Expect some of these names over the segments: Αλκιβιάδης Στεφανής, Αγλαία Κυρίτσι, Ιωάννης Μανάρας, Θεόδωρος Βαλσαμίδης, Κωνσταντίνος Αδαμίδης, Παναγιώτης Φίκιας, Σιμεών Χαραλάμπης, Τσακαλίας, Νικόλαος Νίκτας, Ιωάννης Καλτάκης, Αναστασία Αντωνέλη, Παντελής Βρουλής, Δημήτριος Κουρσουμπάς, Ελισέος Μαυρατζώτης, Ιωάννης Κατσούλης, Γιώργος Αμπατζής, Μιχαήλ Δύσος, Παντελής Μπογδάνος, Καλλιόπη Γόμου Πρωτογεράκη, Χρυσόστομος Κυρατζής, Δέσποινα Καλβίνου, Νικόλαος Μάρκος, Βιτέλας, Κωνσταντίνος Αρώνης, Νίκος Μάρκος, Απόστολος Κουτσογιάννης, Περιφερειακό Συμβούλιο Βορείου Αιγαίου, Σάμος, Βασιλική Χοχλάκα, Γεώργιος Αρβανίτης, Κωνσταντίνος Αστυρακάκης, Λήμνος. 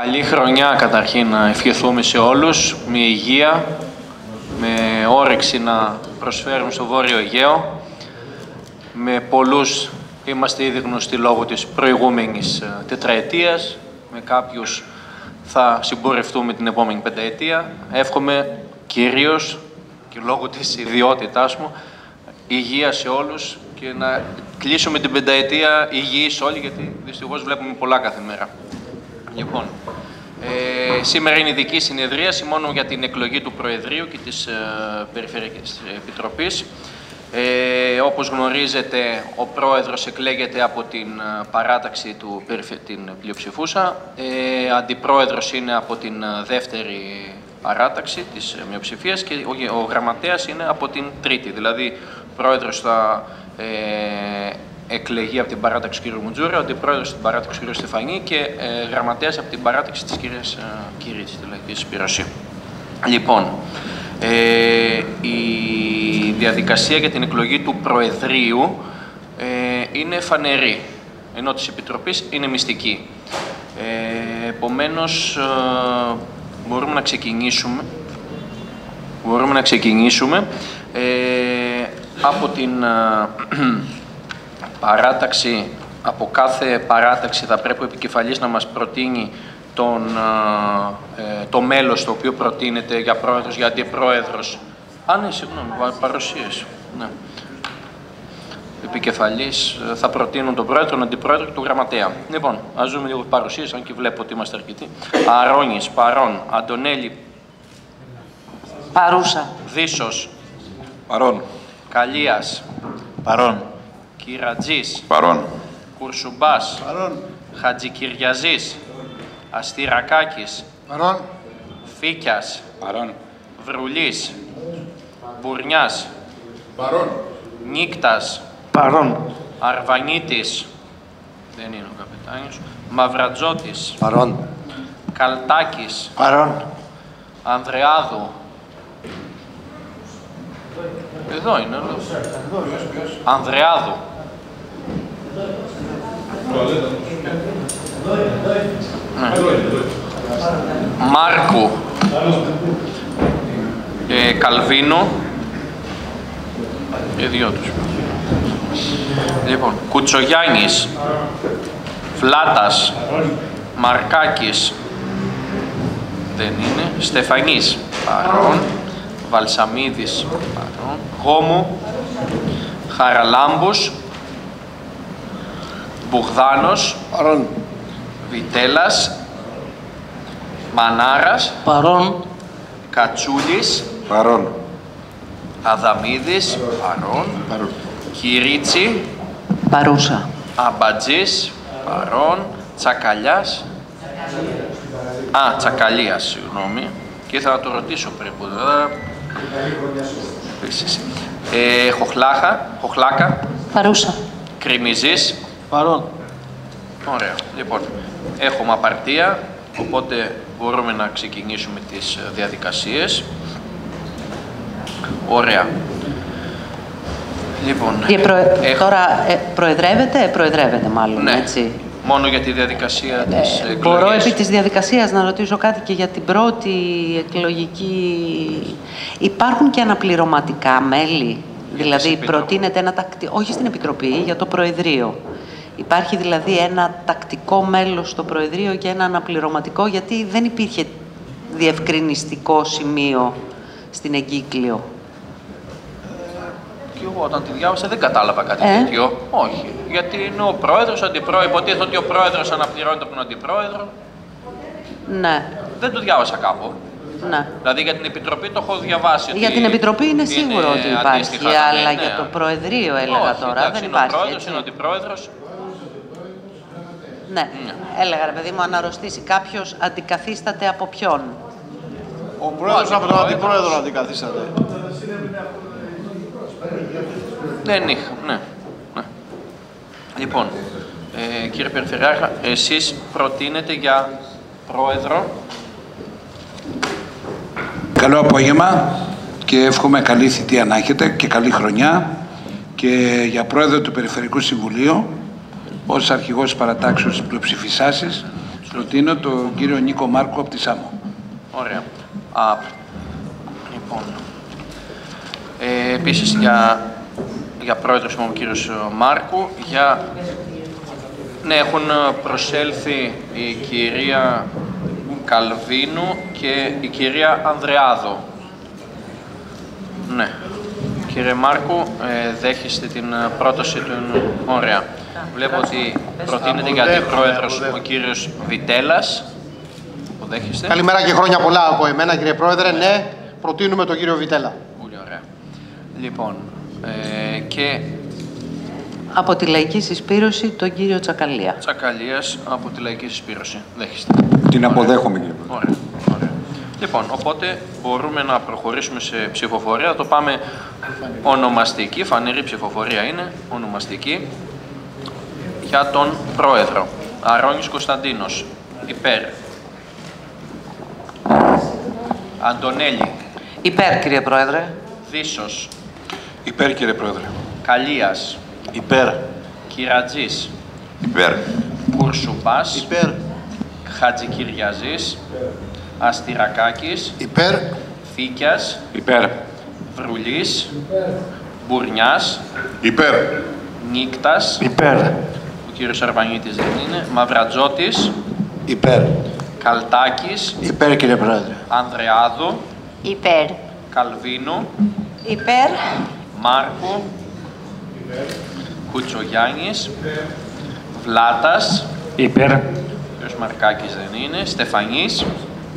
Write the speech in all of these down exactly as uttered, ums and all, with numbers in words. Καλή χρονιά καταρχήν να ευχηθούμε σε όλους, με υγεία, με όρεξη να προσφέρουμε στο Βόρειο Αιγαίο. Με πολλούς είμαστε ήδη γνωστοί λόγω της προηγούμενης τετραετίας, με κάποιους θα συμπορευτούμε την επόμενη πενταετία. Εύχομαι κυρίως και λόγω της ιδιότητάς μου υγεία σε όλους και να κλείσουμε την πενταετία υγιείς όλοι, γιατί δυστυχώς βλέπουμε πολλά κάθε μέρα. Λοιπόν, ε, σήμερα είναι ειδική συνεδρίαση μόνο για την εκλογή του Προεδρείου και της ε, Περιφερειακής Επιτροπής. Ε, όπως γνωρίζετε, ο Πρόεδρος εκλέγεται από την παράταξη του την πλειοψηφούσα. Ε, αντιπρόεδρος είναι από την δεύτερη παράταξη της μειοψηφίας και ο, ο Γραμματέας είναι από την τρίτη. Δηλαδή, ο Πρόεδρος θα... Ε, εκλεγεί από την παράταξη του κ. Μουτζούρα, αντιπρόεδρος στην παράταξη του κ. Στεφανή και ε, γραμματέας από την παράταξη της κυρίας Κυρίτσι, δηλαδή της Πυροσίου. Λοιπόν, ε, η διαδικασία για την εκλογή του Προεδρείου ε, είναι φανερή, ενώ της Επιτροπής είναι μυστική. Ε, επομένως, ε, μπορούμε να ξεκινήσουμε, μπορούμε να ξεκινήσουμε ε, από την... Ε, Παράταξη, από κάθε παράταξη θα πρέπει ο επικεφαλής να μας προτείνει τον, ε, το μέλος το οποίο προτείνεται για πρόεδρος, για αντιπρόεδρος. Α, ναι, συγγνώμη, παρουσίες. Ναι. Επικεφαλής θα προτείνουν τον πρόεδρο, τον αντιπρόεδρο και τον γραμματέα. Λοιπόν, ας δούμε λίγο παρουσίες, αν και βλέπω ότι είμαστε αρκετοί. Αρώνης, παρών. Αντωνέλη. Παρούσα. Δύσος. Παρών. Καλίας. Παρών. Κυρατζής. Παρών. Κουρσουμπάς. Παρών. Χατζικυριαζής. Αστυρακάκης. Παρών. Φίκιας. Παρών. Βρουλής. Μπουρνιάς. Παρών. Νίκτας. Παρών. Αρβανίτης. Δεν είναι ο καπετάνιος. Μαυρατζώτης. Παρών. Καλτάκης. Παρών. Ανδρεάδου. Εδώ είναι, εδώ. Ανδρεάδου. Ναι. Μάρκου. Ε, Καλβίνο. Οι δυο τους. Λοιπόν, Κουτσογιάννης. Φλάτας. Μαρκάκης. Δεν είναι. Στεφανής. Παρών. Βαλσαμίδης. Παρών. Γόμου. Χαραλάμπους. Μπουγδάνος. Παρών. Βιτέλας. Μανάρας. Παρών. Κατσούλης. Παρών. Αδαμίδης. Παρών. Παρών. Κυρίτσι. Παρούσα. Αμπατζής. Παρών. Τσακαλιάς. Α, Τσακαλίας, συγγνώμη. Και ήθελα να το ρωτήσω πριν που δεν... Ε, χοχλάχα, χοχλάκα. Παρούσα. Κρυμιζής. Παρών. Ωραία. Λοιπόν, έχουμε απαρτία, οπότε μπορούμε να ξεκινήσουμε τις διαδικασίες. Ωραία. Λοιπόν, προ... έχω... Τώρα ε, προεδρεύεται, προεδρεύεται μάλλον, ναι. Έτσι. Μόνο για τη διαδικασία ε, της εκλογής. Μπορώ επί της διαδικασίας να ρωτήσω κάτι και για την πρώτη εκλογική... Υπάρχουν και αναπληρωματικά μέλη, για δηλαδή προτείνεται ένα τακτικό... Όχι στην Επιτροπή, για το Προεδρείο. Υπάρχει δηλαδή ένα τακτικό μέλος στο Προεδρείο και ένα αναπληρωματικό, γιατί δεν υπήρχε διευκρινιστικό σημείο στην εγκύκλιο. Και εγώ όταν τη διάβασα δεν κατάλαβα κάτι ε? τέτοιο. Όχι. Γιατί είναι ο πρόεδρος, ο αντιπρόεδρος. Υποτίθεται ότι ο πρόεδρος αναπληρώνεται από τον αντιπρόεδρο. Ναι. Δεν το διάβασα κάπου. Ναι. Δηλαδή για την Επιτροπή το έχω διαβάσει. Για την Επιτροπή είναι σίγουρο είναι ότι υπάρχει. Αλλά ναι. Για το Προεδρείο έλεγα. Όχι, τώρα εντάξει, δεν είναι υπάρχει. Ο πρόεδρος, είναι ο αντιπρόεδρος. Ναι. Ναι. Έλεγα ρε παιδί μου, αν αρρωστήσει κάποιος, αντικαθίσταται από ποιον. Ο πρόεδρος από τον αντιπρόεδρο αντικαθίσταται. Δεν είχα, ναι. ναι. Λοιπόν, ε, κύριε Περιφερειάρχα, εσείς προτείνετε για πρόεδρο. Καλό απόγευμα και εύχομαι καλή θητεία να έχετε και καλή χρονιά. Και για πρόεδρο του Περιφερειακού Συμβουλίου, ως αρχηγός παρατάξεως της πλειοψηφισάσης, Προτείνω τον κύριο Νίκο Μάρκο από τη Σάμο. Ωραία. Α, λοιπόν. Ε, επίσης για, για πρόεδρο είμαι ο κύριος Μάρκου. Για... Ναι, έχουν προσέλθει η κυρία Καλβίνου και η κυρία Ανδρεάδο. Ναι. Κύριε Μάρκου, ε, δέχεστε την πρόταση του... Ωραία. Βλέπω ότι προτείνεται για την πρόεδρος ο κύριος Βιτέλας. Αποδέχεστε. Καλημέρα και χρόνια πολλά από εμένα, κύριε Πρόεδρε. Ναι, προτείνουμε τον κύριο Βιτέλα. Πολύ ωραία. Λοιπόν, ε, και... Από τη Λαϊκή Συσπήρωση, τον κύριο Τσακαλία. Τσακαλίας, από τη Λαϊκή Συσπήρωση. Δέχεστε. Την αποδέχομαι, κύριε Πρόεδρε. Ωραία. Ωραία. Λοιπόν, οπότε μπορούμε να προχωρήσουμε σε ψηφοφορία. Το πάμε ονομαστική, φανερή ψηφοφορία είναι, ονομαστική, για τον Πρόεδρο. Αρώνης Κωνσταντίνος, υπέρ. Αντωνέλη. Υπέρ, κύριε Πρόεδρε. Δύσος. Υπέρ, κύριε Πρόεδρε. Καλίας. Υπέρ. Κυρατζής. Υπέρ. Κουρσουπάς. Υπέρ. Χατζικυριαζής. Αστυρακάκης. Υπέρ. Θήκιας. Υπέρ. Βρουλής. Υπέρ. Μπουρνιάς. Υπέρ. Νίκτας. Υπέρ. Ο κύριος Αρβανίτης δεν είναι. Μαυρατζώτης. Υπέρ. Καλτάκης. Υπέρ, κύριε Πρόεδρε. Ανδρεάδου. Υπέρ. Καλβίνου. Υπέρ. Μάρκου. Υπέρ. Κουτσογιάννης. Υπέρ. Βλάτας. Υπέρ. Ο κύριος Μαρκάκης δεν είναι. Στεφανής.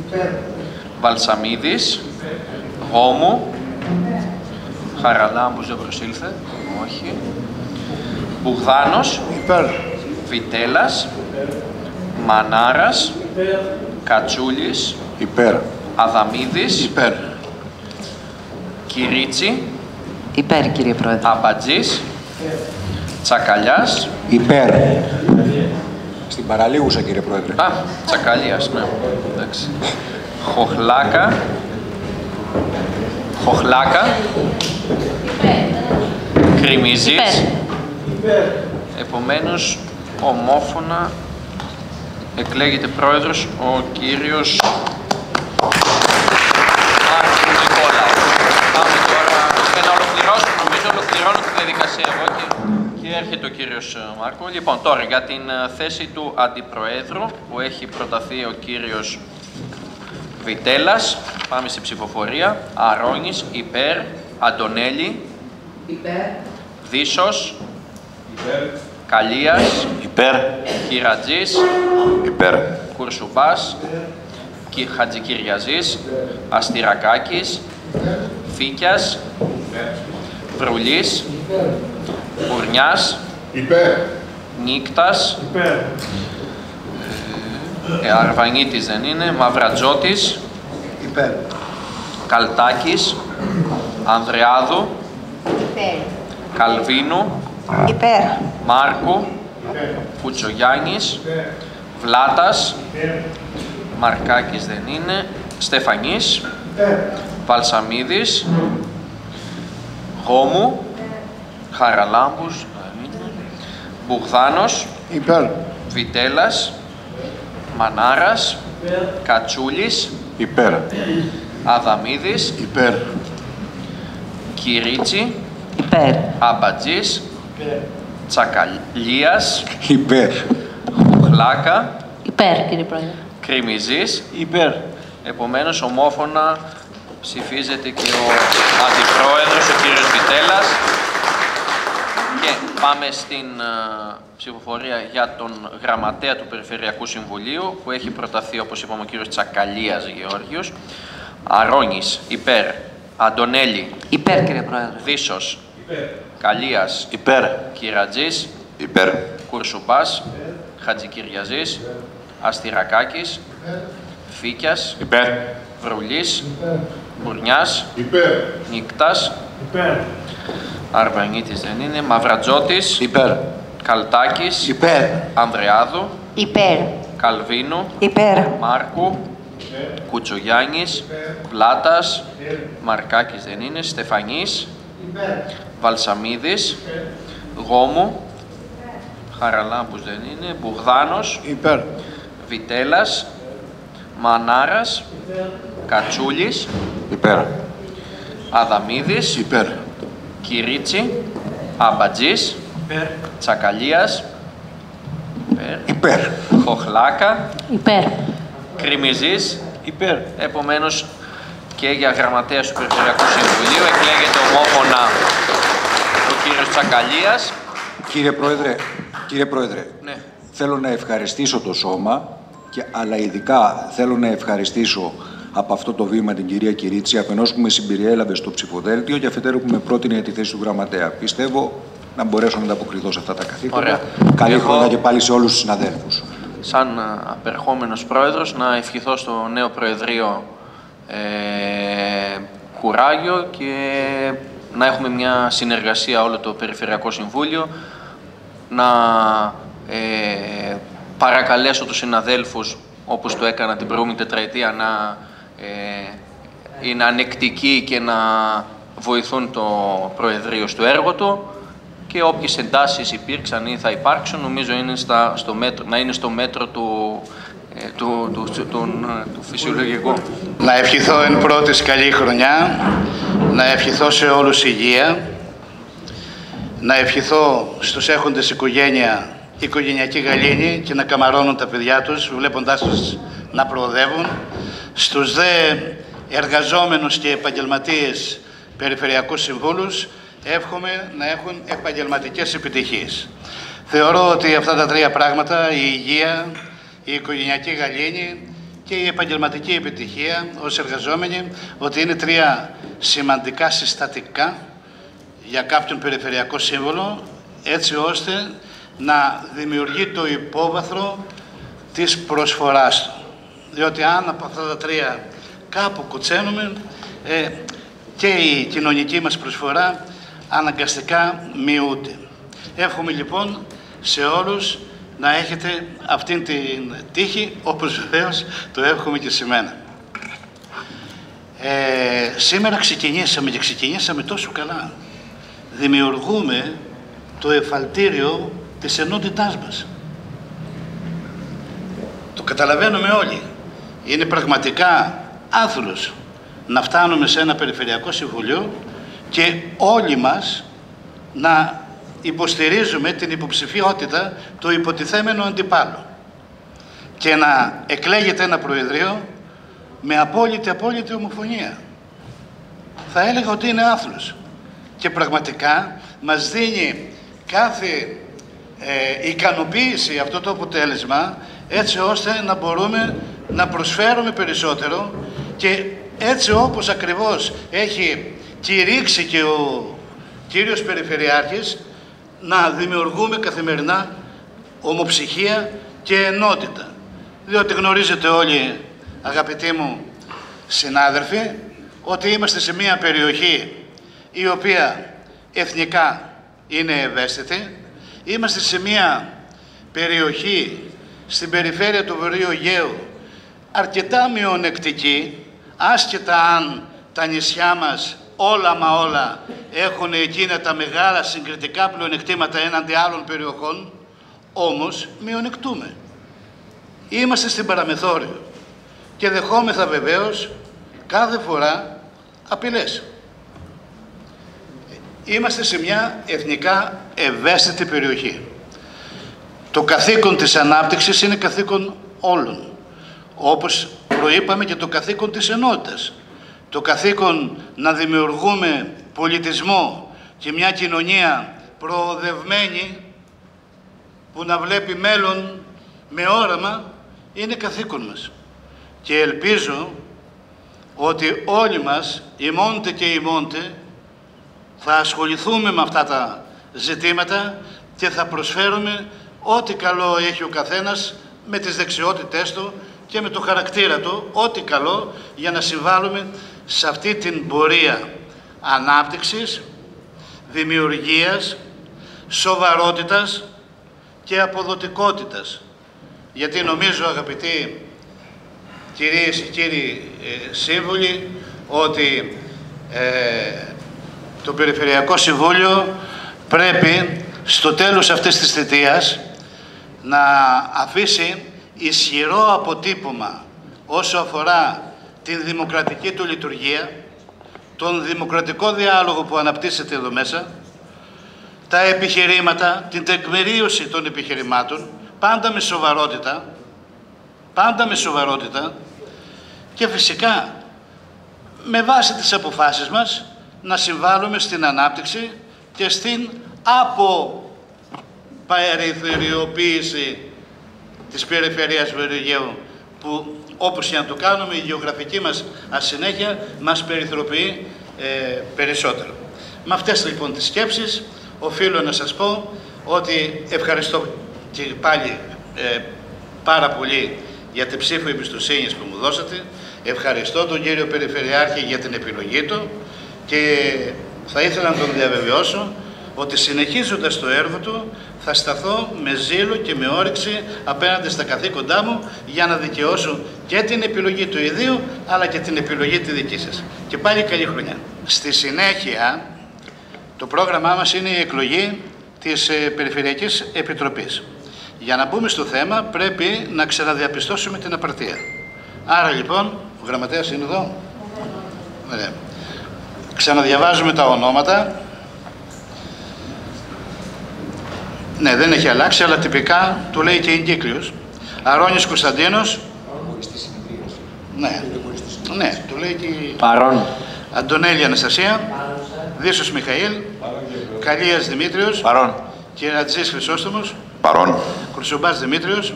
Υπέρ. Βαλσαμίδης. Υπέρ. Γόμου. Υπέρ. Χαραλάμπους δεν προσήλθε. Όχι. Μπουγδάνος. Υπέρ. Βιτέλας. Υπέρ. Μανάρας. Υπέρ. Κατσούλης. Υπέρ. Αδαμίδης. Υπέρ. Κυρίτσι. Υπέρ, κύριε Πρόεδρε. Αμπατζής. Υπέρ. Τσακαλιάς. Υπέρ. Στην παραλίγουσα, κύριε Πρόεδρε. Α, Τσακαλίας, ναι. Εντάξει. Χοχλάκα. Χοχλάκα. Υπέρ. Κριμιζής. Υπέρ. Επομένως, ομόφωνα εκλέγεται πρόεδρος ο κύριος Μάρκος Νικόλαος. Πάμε τώρα και να ολοκληρώσουμε, νομίζω ολοκληρώνω τη διαδικασία εγώ και, και έρχεται ο κύριος Μάρκο. Λοιπόν, τώρα για την θέση του αντιπροέδρου που έχει προταθεί ο κύριος Βιτέλας. Πάμε στη ψηφοφορία. Αρώνης, υπέρ. Αντωνέλη. Υπέρ. Δύσος. Υπέρ. Καλίας. Υπέρ. Κυρατζής. Υπέρ. Κουρσουμπάς. Υπέρ. Χατζικυριαζής. Υπέρ. Αστυρακάκης. Υπέρ. Φίκιας. Υπέρ. Βρουλής. Υπέρ. Μπουρνιάς. Υπέρ. Νίκτας. Υπέρ. Ε, Αρβανίτης δεν είναι. Μαυρατζώτης. Υπέρ. Καλτάκης. Ανδρεάδου. Υπέρ. Καλβίνου. Υπέρ. Μάρκου. Υπέρ. Κουτσογιάννης. Υπέρ. Βλάτας. Υπέρ. Μαρκάκης δεν είναι. Στεφανής. Υπέρ. Βαλσαμίδης. Υπέρ. Γόμου. Υπέρ. Χαραλάμπους. Υπέρ. Μπουγδάνος. Υπέρ. Βιτέλας. Μανάρας. Υπέρ. Κατσούλης. Υπέρ. Αδαμίδης. Υπέρ. Κυρίτσι. Υπέρ. Αμπατζής. Υπέρ. Τσακαλίας. Υπέρ. Χλάκα. Υπέρ, κύριε Πρόεδρε. Κριμιζής. Υπέρ. Επομένως, ομόφωνα ψηφίζεται και ο αντιπρόεδρος, ο κύριος Βιτέλας. Και πάμε στην uh, ψηφοφορία για τον γραμματέα του Περιφερειακού Συμβουλίου, που έχει προταθεί, όπως είπαμε, ο κύριος Τσακαλίας Γεώργιος. Αρώνης. Υπέρ. Αντωνέλη. Υπέρ, κύριε Πρόεδρε. Δύσος. Υπέρ. Καλίας. Υπέρ. Κυρατζής. Υπέρ. Κουρσουμπάς. Υπέρ. Χατζικυριαζής. Υπέρ. Αστυρακάκης. Υπέρ. Φίκιας. Υπέρ. Βρουλής. Υπέρ. Μπουρνιάς. Υπέρ. Νικτάς. Υπέρ. Αρβανίτης δεν είναι. Μαυρατζώτης. Υπέρ. Καλτάκης. Υπέρ. Ανδρεάδου. Υπέρ. Καλβίνου. Υπέρ. Μάρκου. Υπέρ. Κουτσογιάννης. Υπέρ. Πλάτας. Υπέρ. Μαρκάκης δεν είναι. Στεφανής. Υπέρ. Βαλσαμίδης. Υπέρ. Γόμου. Υπέρ. Χαραλάμπους δεν είναι. Μπουγδάνος. Υπέρ. Βιτέλας, Μανάρας, Κατσούλης, υπέρ. Αδαμίδης, υπέρ. Κυρίτσι, Αμπατζής, υπέρ. Τσακαλίας, υπέρ. Υπέρ. Χοχλάκα, υπέρ. Κριμιζής, υπέρ. Επομένως και για γραμματέα του Περιφερειακού Συμβουλίου εκλέγεται ομόφωνα ο κύριος Τσακαλίας. Κύριε Πρόεδρε, κύριε Πρόεδρε, ναι. Θέλω να ευχαριστήσω το σώμα, και, αλλά ειδικά θέλω να ευχαριστήσω από αυτό το βήμα την κυρία Κυρίτση, αφενός που με συμπεριέλαβε στο ψηφοδέλτιο και αφετέρου που με πρότεινε τη θέση του γραμματέα. Πιστεύω να μπορέσω να ανταποκριθώ σε αυτά τα καθήκοντα. Ωραία. Καλή Εγώ... χρονιά και πάλι σε όλους τους συναδέλφους. Σαν απερχόμενος πρόεδρος, να ευχηθώ στο νέο Προεδρείο ε, κουράγιο και να έχουμε μια συνεργασία όλο το Περιφερειακό Συμβούλιο, να ε, παρακαλέσω τους συναδέλφους, όπως το έκανα την προηγούμενη τετραετία, να ε, είναι ανεκτικοί και να βοηθούν το Προεδρείο στο έργο του, και όποιες εντάσεις υπήρξαν ή θα υπάρξουν, νομίζω είναι στα, στο μέτρο, να είναι στο μέτρο του, ε, του, του, του, του, του φυσιολογικού. Να ευχηθώ εν πρώτης καλή χρονιά, να ευχηθώ σε όλους υγεία, να ευχηθώ στους έχοντες οικογένεια, οικογενειακή γαλήνη, και να καμαρώνουν τα παιδιά τους, βλέποντάς τους να προοδεύουν. Στους δε εργαζόμενους και επαγγελματίες περιφερειακούς συμβούλους, εύχομαι να έχουν επαγγελματικές επιτυχίες. Θεωρώ ότι αυτά τα τρία πράγματα, η υγεία, η οικογενειακή γαλήνη και η επαγγελματική επιτυχία ως εργαζόμενοι, ότι είναι τρία σημαντικά συστατικά για κάποιον περιφερειακό σύμβολο, έτσι ώστε να δημιουργεί το υπόβαθρο της προσφοράς του. Διότι αν από αυτά τα τρία κάπου κουτσαίνουμε, ε, και η κοινωνική μας προσφορά αναγκαστικά μειούνται. Εύχομαι λοιπόν σε όλους να έχετε αυτήν την τύχη, όπως βεβαίως το εύχομαι και σε μένα. Ε, σήμερα ξεκινήσαμε και ξεκινήσαμε τόσο καλά. Δημιουργούμε το εφαλτήριο της ενότητάς μας. Το καταλαβαίνουμε όλοι. Είναι πραγματικά άθλος να φτάνουμε σε ένα περιφερειακό συμβουλίο και όλοι μας να υποστηρίζουμε την υποψηφιότητα του υποτιθέμενου αντιπάλου και να εκλέγεται ένα προεδρείο με απόλυτη απόλυτη ομοφωνία. Θα έλεγα ότι είναι άθλος και πραγματικά μας δίνει κάθε ε, ικανοποίηση αυτό το αποτέλεσμα, έτσι ώστε να μπορούμε να προσφέρουμε περισσότερο, και έτσι όπως ακριβώς έχει κηρύξει και ο κύριος Περιφερειάρχης, να δημιουργούμε καθημερινά ομοψυχία και ενότητα. Διότι γνωρίζετε όλοι, αγαπητοί μου συνάδελφοι, ότι είμαστε σε μια περιοχή η οποία εθνικά είναι ευαίσθητη, είμαστε σε μια περιοχή στην περιφέρεια του Βορείου Αιγαίου αρκετά μειονεκτική, άσχετα αν τα νησιά μας όλα μα όλα έχουν εκείνα τα μεγάλα συγκριτικά πλεονεκτήματα έναντι άλλων περιοχών, όμως μειονεκτούμε. Είμαστε στην παραμεθόριο και δεχόμεθα βεβαίως κάθε φορά απειλές. Είμαστε σε μια εθνικά ευαίσθητη περιοχή. Το καθήκον της ανάπτυξης είναι καθήκον όλων. Όπως προείπαμε, και το καθήκον της ενότητας. Το καθήκον να δημιουργούμε πολιτισμό και μια κοινωνία προοδευμένη που να βλέπει μέλλον με όραμα είναι καθήκον μας. Και ελπίζω ότι όλοι μας, ημώντε και ημώντε, θα ασχοληθούμε με αυτά τα ζητήματα και θα προσφέρουμε ό,τι καλό έχει ο καθένας με τις δεξιότητές του και με το χαρακτήρα του, ό,τι καλό για να συμβάλλουμε σε αυτή την πορεία ανάπτυξης, δημιουργίας, σοβαρότητας και αποδοτικότητας. Γιατί νομίζω, αγαπητοί κυρίες και κύριοι ε, σύμβουλοι, ότι ε, το Περιφερειακό Συμβούλιο πρέπει στο τέλος αυτής της θητείας να αφήσει ισχυρό αποτύπωμα όσο αφορά την δημοκρατική του λειτουργία, τον δημοκρατικό διάλογο που αναπτύσσεται εδώ μέσα, τα επιχειρήματα, την τεκμηρίωση των επιχειρημάτων, πάντα με σοβαρότητα, πάντα με σοβαρότητα και φυσικά με βάση τις αποφάσεις μας να συμβάλλουμε στην ανάπτυξη και στην αποπεριθωριοποίηση της περιφερειάς Βορείου Αιγαίου, που όπως για να το κάνουμε η γεωγραφική μας ασυνέχεια μας περιθωριοποιεί ε, περισσότερο. Με αυτές λοιπόν τις σκέψεις οφείλω να σας πω ότι ευχαριστώ και πάλι ε, πάρα πολύ για την ψήφο εμπιστοσύνης που μου δώσατε. Ευχαριστώ τον κύριο Περιφερειάρχη για την επιλογή του και θα ήθελα να τον διαβεβαιώσω ότι συνεχίζοντας το έργο του θα σταθώ με ζήλο και με όρεξη απέναντι στα καθήκοντά μου για να δικαιώσω και την επιλογή του ιδίου αλλά και την επιλογή τη δική σας. Και πάλι καλή χρονιά. Στη συνέχεια το πρόγραμμά μας είναι η εκλογή της Περιφερειακής Επιτροπής. Για να μπούμε στο θέμα πρέπει να ξαναδιαπιστώσουμε την απαρτία. Άρα λοιπόν, ο γραμματέας είναι εδώ. Ωραία. Ξαναδιαβάζουμε τα ονόματα. Ναι, δεν έχει αλλάξει, αλλά τυπικά το λέει και εγκύκλειος. Αρώνης Κωνσταντίνος. Ναι, ναι, το λέει και... Παρών. Αντωνέλη Αναστασία. Δύσος Μιχαήλ. Καλίας Δημήτριος. Παρών. Κυρατζής Χρυσόστομος. Παρών. Κουρσουμπάς Δημήτριος.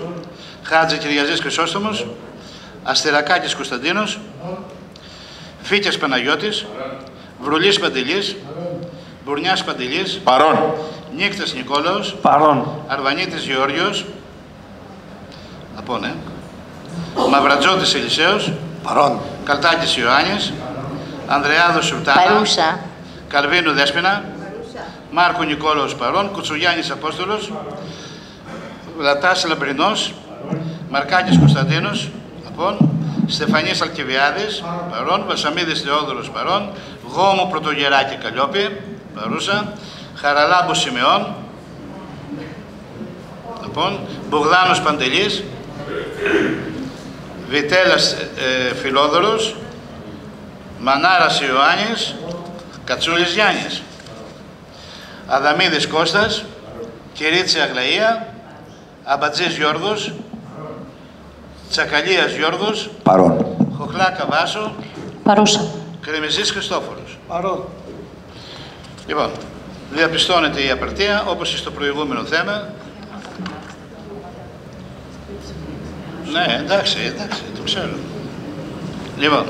Χάτζη Κυριαζής Χρυσόστομος. Αστερακάκης Κωνσταντίνος. Φίτιας Παναγιώτης. Βρουλής Παντελής. Μπουρνιάς Παντελής. Παρών. Νίκτας Νικόλαος. Παρών. Αρβανίτης Γεώργιος. Από ναι. Μαυρατζώτης Ελισέος. Παρών. Καλτάκης Ιωάννης. Ανδρεάδος Σουρτάνα. Παρούσα. Καρβίνου Δέσποινα. Μάρκο Νικόλαος παρών. Κουτσουγιάννης Απόστολος. Λατάς Λαμπρινός. Μαρκάκης Κωνσταντίνος. Απών. Στεφανής Αλκιβιάδης. Παρών. Βασαμίδης Θεόδωρος παρών. Γόμου Πρωτογεράκη Καλλιόπη. Παρούσα. Χαραλάμπος Σιμεών. Λοιπόν, Μπογδάνος Παντελής. Βιτέλας ε, Φιλόδωρος. Μανάρας Ιωάννης. Κατσούλης Γιάννης. Αδαμίδης Κώστας. Κυρίτση Αγλαία. Αμπατζής Γιώργος. Τσακαλίας Γιώργος. Παρών. Χοχλά Καβάσο. Παρούσα. Κρεμιζής Χριστόφορος. Παρών. Λοιπόν, διαπιστώνεται η απαρτία, όπως στο προηγούμενο θέμα. Ναι, εντάξει, εντάξει, το ξέρω. Λοιπόν,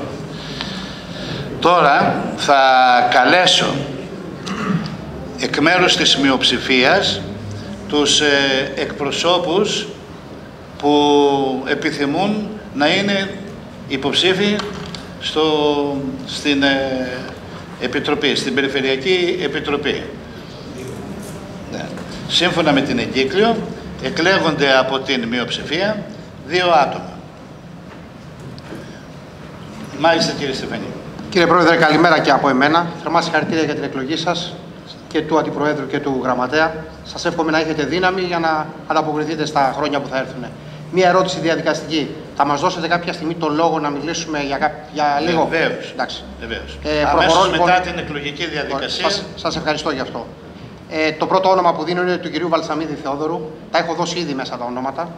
τώρα θα καλέσω εκ μέρους της μειοψηφίας τους ε, εκπροσώπους που επιθυμούν να είναι υποψήφοι στο, στην ε, Επιτροπή, στην Περιφερειακή Επιτροπή. Σύμφωνα με την εγκύκλιο, εκλέγονται από την μειοψηφία δύο άτομα. Μάλιστα, κύριε Στεφανή. Κύριε Πρόεδρε, καλημέρα και από εμένα. Θερμά συγχαρητήρια για την εκλογή σας και του Αντιπροέδρου και του Γραμματέα. Σας εύχομαι να έχετε δύναμη για να ανταποκριθείτε στα χρόνια που θα έρθουν. Μία ερώτηση διαδικαστική. Θα μας δώσετε κάποια στιγμή το λόγο να μιλήσουμε για, κά... για λίγο. Βεβαίως. Ε, αμέσως λοιπόν... μετά την εκλογική διαδικασία. Σας, σας ευχαριστώ για αυτό. Ε, το πρώτο όνομα που δίνω είναι του κυρίου Βαλσαμίδη Θεόδωρου. Τα έχω δώσει ήδη μέσα τα ονόματα.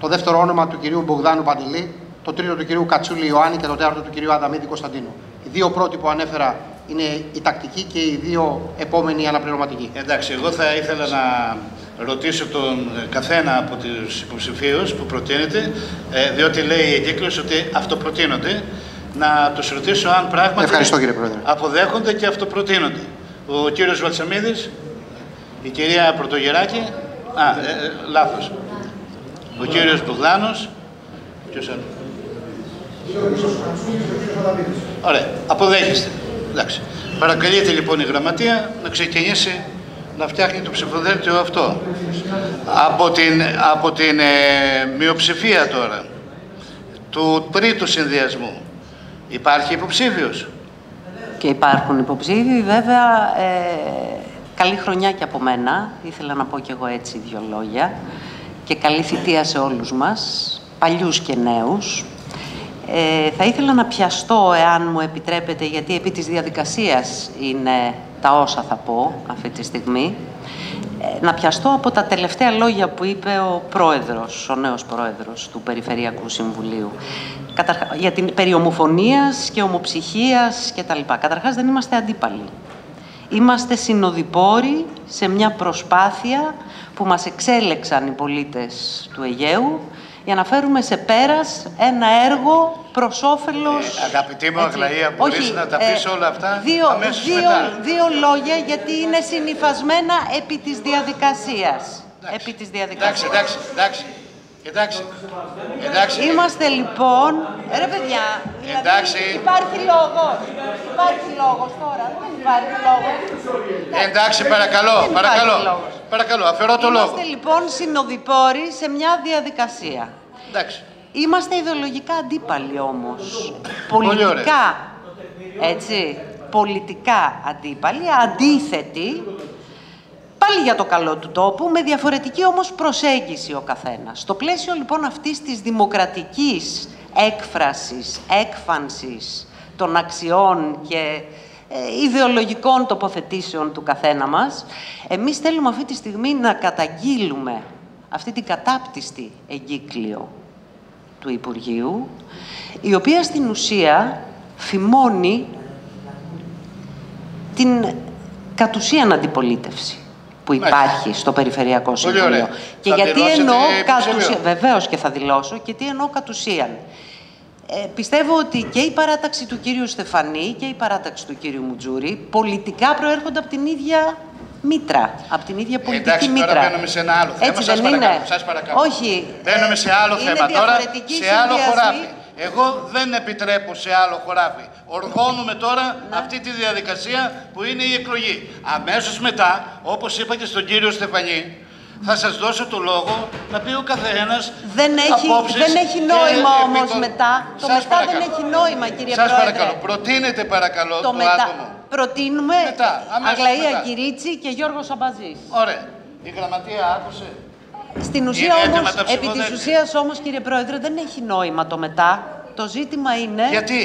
Το δεύτερο όνομα του κυρίου Μπογδάνου Παντελή. Το τρίτο του κυρίου Κατσούλη Ιωάννη και το τέταρτο του κυρίου Αδαμίδη Κωνσταντίνου. Οι δύο πρώτοι που ανέφερα είναι η τακτική και οι δύο επόμενοι αναπληρωματικοί. Εντάξει, εγώ θα ήθελα να ρωτήσω τον καθένα από τους υποψηφίους που προτείνεται, διότι λέει η εγκύκλωση ότι αυτοπροτείνονται, να τους ρωτήσω αν πράγματι Ευχαριστώ, κύριε Πρόεδρε. Αποδέχονται και αυτοπροτείνονται. Ο κύριος Βαλσαμίδης, η κυρία Πρωτογεράκη, α, ε, ε, λάθος. Ο κύριος Μπογδάνος, ποιος άλλο. Ωραία, αποδέχεστε. Εντάξει. Παρακαλείται λοιπόν η Γραμματεία να ξεκινήσει να φτιάχνει το ψηφοδέλτιο αυτό. Από την, από την ε, μειοψηφία τώρα, του τρίτου συνδυασμού, υπάρχει υποψήφιος. Και υπάρχουν υποψήφιοι, βέβαια. Ε, καλή χρονιά και από μένα. Ήθελα να πω κι εγώ έτσι δύο λόγια. Και καλή θητεία σε όλους μας. παλιούς και νέους. Ε, θα ήθελα να πιαστώ, εάν μου επιτρέπετε, γιατί επί της διαδικασίας είναι τα όσα θα πω αυτή τη στιγμή, να πιαστώ από τα τελευταία λόγια που είπε ο πρόεδρος, ο νέος πρόεδρος του Περιφερειακού Συμβουλίου, για την περί ομοφωνίας και ομοψυχίας κτλ. Καταρχάς, δεν είμαστε αντίπαλοι. Είμαστε συνοδοιπόροι σε μια προσπάθεια που μας εξέλεξαν οι πολίτες του Αιγαίου για να φέρουμε σε πέρας ένα έργο προς όφελος... Ε, αγαπητή μου Αγλαία, μπορείς να τα πεις ε, όλα αυτά δύο, αμέσως δύο, μετά. Δύο λόγια, γιατί είναι συνυφασμένα επί της διαδικασίας. Εντάξει. Επί της διαδικασίας. Εντάξει, εντάξει, εντάξει. εντάξει. Είμαστε λοιπόν... Ρε παιδιά, εντάξει. Δηλαδή υπάρχει λόγος. Υπάρχει λόγος τώρα, δεν υπάρχει λόγος. Εντάξει, παρακαλώ, παρακαλώ. Παρακαλώ, αφαιρώ το λόγο. Είμαστε λοιπόν συνοδοιπόροι σε μια διαδικασία. Εντάξει. Είμαστε ιδεολογικά αντίπαλοι όμως. Πολιτικά, έτσι, πολιτικά αντίπαλοι, αντίθετοι, πάλι για το καλό του τόπου, με διαφορετική όμως προσέγγιση ο καθένας. Στο πλαίσιο λοιπόν αυτής της δημοκρατικής έκφρασης, έκφανσης των αξιών και ιδεολογικών τοποθετήσεων του καθένα μας, εμείς θέλουμε αυτή τη στιγμή να καταγγείλουμε αυτή την κατάπτυστη εγκύκλιο του Υπουργείου, η οποία στην ουσία φημώνει την κατουσίαν αντιπολίτευση που υπάρχει στο Περιφερειακό Συμβούλιο. Και θα γιατί εννοώ κατουσίαν. Βεβαίως και θα δηλώσω. Και τι εννοώ κατουσίαν. Ε, πιστεύω ότι και η παράταξη του κύριου Στεφανή και η παράταξη του κύριου Μουτζούρη πολιτικά προέρχονται από την ίδια μήτρα, από την ίδια πολιτική Εντάξει, μήτρα. Εντάξει, τώρα μπαίνουμε σε ένα άλλο θέμα. Έτσι, σας, παρακαλώ, σας παρακαλώ. Όχι. Μπαίνουμε σε άλλο θέμα τώρα, σε άλλο χωράφι. Εγώ δεν επιτρέπω σε άλλο χωράφι. Οργώνουμε τώρα Να. αυτή τη διαδικασία που είναι η εκλογή. Αμέσως μετά, όπως είπα και στον κύριο Στεφανή, θα σας δώσω το λόγο να πει ο καθένας δεν έχει, απόψεις. Δεν έχει νόημα όμως το... μετά. Το σας μετά παρακαλώ. δεν έχει νόημα, κύριε σας Πρόεδρε. Σας παρακαλώ. Προτείνετε παρακαλώ το, το μετά. άτομο. Προτείνουμε Αγλαία Κυρίτσι και Γιώργο Σαμπαζής. Ωραία. Η γραμματεία άκουσε. Στην ουσία όμως, επί της ουσίας όμως, κύριε Πρόεδρε, δεν έχει νόημα το μετά. Το ζήτημα είναι... Γιατί?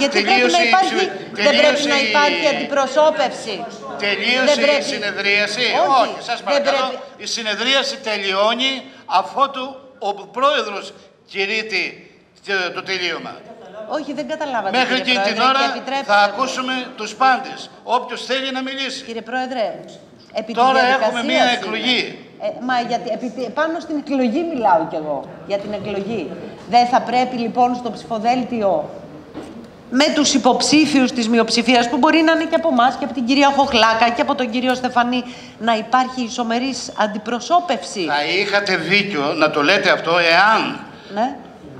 Γιατί τελείωσε πρέπει να υπάρχει... η... δεν πρέπει να υπάρχει αντιπροσώπευση. Τελείωσε πρέπει... η συνεδρίαση. Όχι, Όχι σας παρακαλώ. Πρέπει... Η συνεδρίαση τελειώνει αφότου ο πρόεδρος κηρύττει το τελείωμα. Όχι, δεν καταλάβατε. Μέχρι και την ώρα θα ακούσουμε τους πάντες. Όποιος θέλει να μιλήσει. Κύριε Πρόεδρε, επί τώρα έχουμε μία εκλογή. Ε, μα γιατί, επί, πάνω στην εκλογή μιλάω κι εγώ. Για την εκλογή. Δεν θα πρέπει λοιπόν στο ψηφοδέλτιο με τους υποψήφιους της μειοψηφίας, που μπορεί να είναι και από εμάς και από την κυρία Χοχλάκα και από τον κύριο Στεφανή, να υπάρχει ισομερής αντιπροσώπευση. Θα είχατε δίκιο να το λέτε αυτό εάν. Ναι.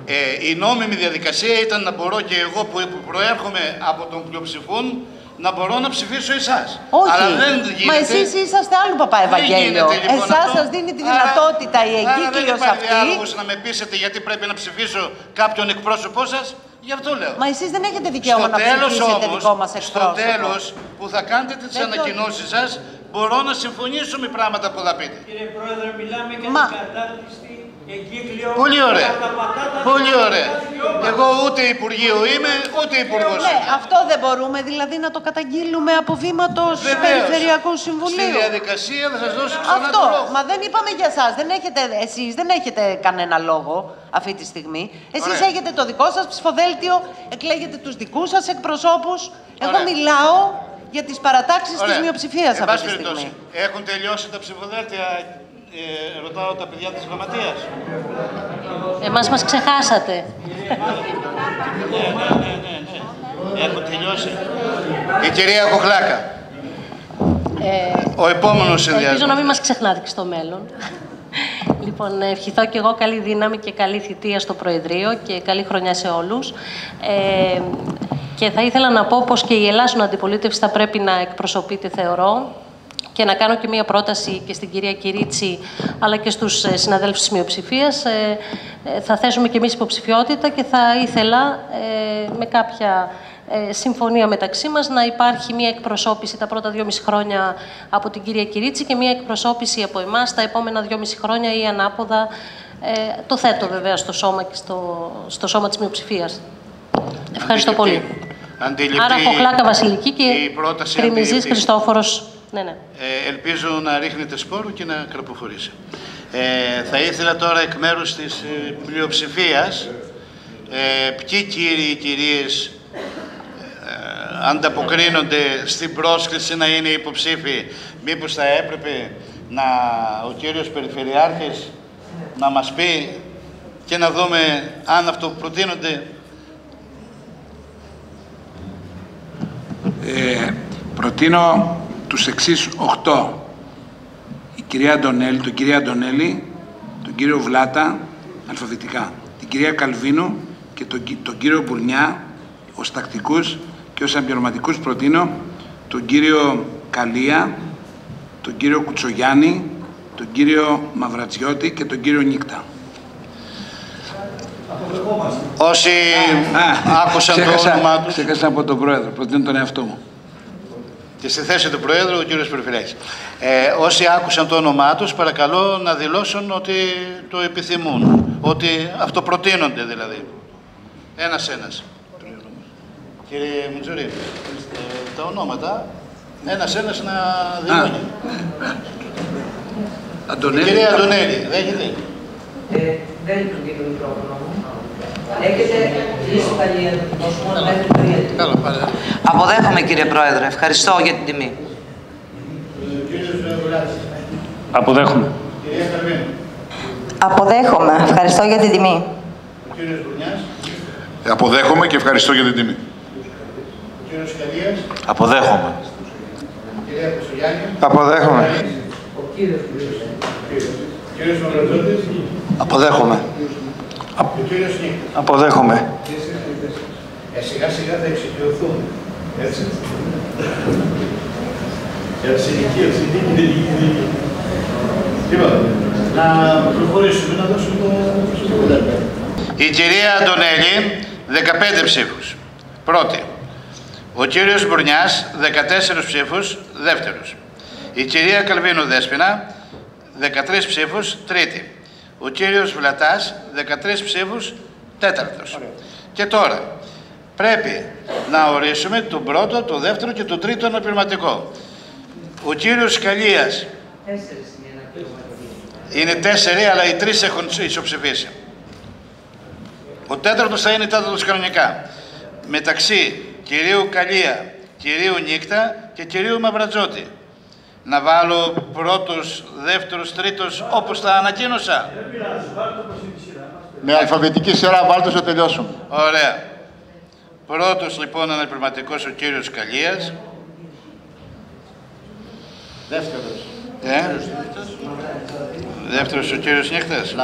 Ε, η νόμιμη διαδικασία ήταν να μπορώ και εγώ που προέρχομαι από τον πλειοψηφούν να μπορώ να ψηφίσω εσάς. Όχι, αλλά δεν γίνεται, μα εσείς είσαστε άλλο Παπαευαγγέλιο. Λοιπόν εσάς αυτό. σας δίνει τη δυνατότητα άρα, η εγκύκλειος αυτή. Δεν υπάρχει να με πείσετε γιατί πρέπει να ψηφίσω κάποιον εκπρόσωπό σας. Γι' αυτό λέω. Μα εσείς δεν έχετε δικαίωμα στο να ψηφίσετε όμως, δικό μας εκπρόσωπο. Στο τέλος που θα κάνετε τις δεν ανακοινώσεις το... σας μπορώ να συμφωνήσω με πράγματα που θα πείτε. Κύριε Πρόεδρε, μιλάμε για μα... την κατάρτιστη εγκύκλειο. Πολύ ωραία. Πολύ ωραία. Εγώ ούτε Υπουργείο είμαι, ούτε Υπουργός. Ναι, αυτό δεν μπορούμε δηλαδή να το καταγγείλουμε από βήματος Περιφερειακού Συμβουλίου. Στη διαδικασία θα σας δώσω ξανά αυτό, το λόγο. Μα δεν είπαμε για εσάς. Δεν έχετε, εσείς δεν έχετε κανένα λόγο αυτή τη στιγμή. Εσείς ωραία. έχετε το δικό σας ψηφοδέλτιο, εκλέγετε τους δικούς σας εκπροσώπους. Εγώ ωραία. μιλάω για τις παρατάξεις ωραία. της μειοψηφίας αυτή τη στιγμή. Έχουν τελειώσει τα ψηφοδέλτια. Ε, ρωτάω τα παιδιά της Γραμματείας. Εμάς μας ξεχάσατε. Ναι, ναι, ναι, ναι. Έχω τελειώσει. Η κυρία Κοχλάκα. Ε, Ο επόμενος συνδυασμός. Ελπίζω να μην μας ξεχνάτε και στο μέλλον. Λοιπόν, ευχηθώ και εγώ καλή δύναμη και καλή θητεία στο Προεδρείο και καλή χρονιά σε όλους. Ε, και θα ήθελα να πω πως και η Ελλάσσονα αντιπολίτευση θα πρέπει να εκπροσωπείται, θεωρώ. Και να κάνω και μία πρόταση και στην κυρία Κυρίτσι, αλλά και στους συναδέλφους της μειοψηφίας. Ε, θα θέσουμε και εμείς υποψηφιότητα και θα ήθελα ε, με κάποια ε, συμφωνία μεταξύ μας να υπάρχει μία εκπροσώπηση τα πρώτα δυόμιση χρόνια από την κυρία Κυρίτσι και μία εκπροσώπηση από εμάς τα επόμενα δυόμιση χρόνια ή ανάποδα Ε, το θέτω βέβαια στο σώμα και στο, στο σώμα της μειοψηφίας. Ευχαριστώ πολύ. Αντιληπτή. Άρα Κοχλάκα Βασιλική και Κρυμιζής Χριστόφορος. Ναι, ναι. Ε, ελπίζω να ρίχνετε σπόρο και να κραποχωρήσει. Ε, θα ήθελα τώρα εκ μέρους της πλειοψηφίας ε, ποιοι κύριοι ή κυρίες ε, ανταποκρίνονται στην πρόσκληση να είναι υποψήφοι. Μήπως θα έπρεπε να, ο κύριος Περιφερειάρχης να μας πει και να δούμε αν αυτό προτείνονται. Ε, προτείνω τους εξής οκτώ. Η κυρία Αντωνέλη, τον κυρία Αντωνέλη, τον κύριο Βλάτα, αλφαβητικά, την κυρία Καλβίνου και τον, τον κύριο Μπουρνιά, ως τακτικούς, και ως αμπιρωματικούς προτείνω τον κύριο Καλία, τον κύριο Κουτσογιάννη, τον κύριο Μαυρατσιώτη και τον κύριο Νίκτα. Όσοι άκουσαν το όνομα τους... Ξέχασα από τον Πρόεδρο, προτείνω τον εαυτό μου. Και στη θέση του Προέδρου, ο κύριος Περιφερειάρχης. Ε, όσοι άκουσαν το όνομά τους, παρακαλώ να δηλώσουν ότι το επιθυμούν. Ότι αυτοπροτείνονται δηλαδή. Ένας-ένας. Κύριε Μουτζουρή, τα ονόματα ένας-ένας να δηλώνει. Αντωνέλη, κυρία Αντωνέλη, δέχεται. Ε, δεν είναι το κύριο μικρόφωνο μου. Έχετε λύσει καλή αντιμετωπίσμα. Αποδέχομαι, κύριε Πρόεδρε. Ευχαριστώ για την τιμή. Αποδέχομαι. Αποδέχομαι. Ευχαριστώ για την τιμή. Αποδέχομαι και ευχαριστώ για την τιμή. Αποδέχομαι. Αποδέχομαι. Αποδέχομαι. Αποδέχομαι. Ε, σιγά σιγά θα εξοικειωθούν. Έτσι. Για τις ηλικίες, η δίκη, την δίκη, την δίκη. Λοιπόν, να προχωρήσουμε, να δώσουμε το... Η κυρία Αντωνέλη, δεκαπέντε ψήφους. Πρώτη. Ο κύριος Μπουρνιάς, δεκατέσσερις ψήφους. Δεύτερος. Η κυρία Καλβίνου Δέσποινα, δεκατρείς ψήφους. Τρίτη. Ο κύριος Βλατάς, δεκατρείς ψήφους, τέταρτος. Ωραία. Και τώρα, πρέπει να ορίσουμε τον πρώτο, τον δεύτερο και τον τρίτο αναπληρωματικό. Ο κύριος Σκαλίας... Τέσσερις είναι. Είναι τέσσερι, αλλά οι τρεις έχουν ισοψηφίσει. Ο τέταρτος θα είναι τέταρτος κανονικά. Μεταξύ κυρίου Καλία, κυρίου Νίκτα και κυρίου Μαυρατζώτη. Να βάλω πρώτος, δεύτερος, τρίτος, όπως τα ανακοίνωσα. Με αλφαβητική σειρά, βάλτε όσο τελειώσουμε. Ωραία. Πρώτος, λοιπόν, αναπληρωματικός ο κύριος Καλίας. Δεύτερος. Ε? Δεύτερος ο κύριος Νύχτας.